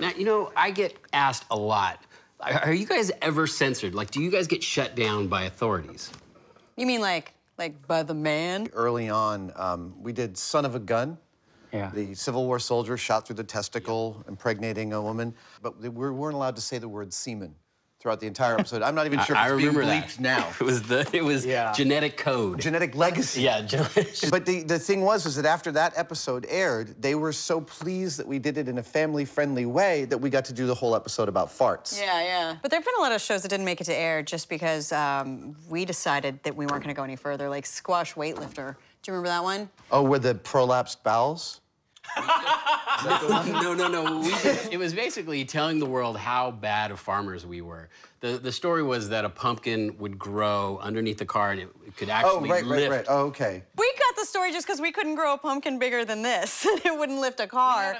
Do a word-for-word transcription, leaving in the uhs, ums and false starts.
Now, you know, I get asked a lot, are you guys ever censored? Like, do you guys get shut down by authorities? You mean like, like by the man? Early on, um, we did Son of a Gun. Yeah. The Civil War soldier shot through the testicle, impregnating a woman. But we weren't allowed to say the word semen throughout the entire episode. I'm not even sure I, if it's being bleeped now. It was the it was yeah. genetic code. Genetic legacy. Yeah. But the, the thing was, was that after that episode aired, they were so pleased that we did it in a family-friendly way that we got to do the whole episode about farts. Yeah, yeah. But there have been a lot of shows that didn't make it to air just because um, we decided that we weren't going to go any further, like Squash Weightlifter. Do you remember that one? Oh, were the prolapsed bowels? no, no, no. We did, it was basically telling the world how bad of farmers we were. The the story was that a pumpkin would grow underneath the car and it, it could actually lift. Oh, right, lift. right, right. Oh, okay. We got the story just because we couldn't grow a pumpkin bigger than this. It wouldn't lift a car.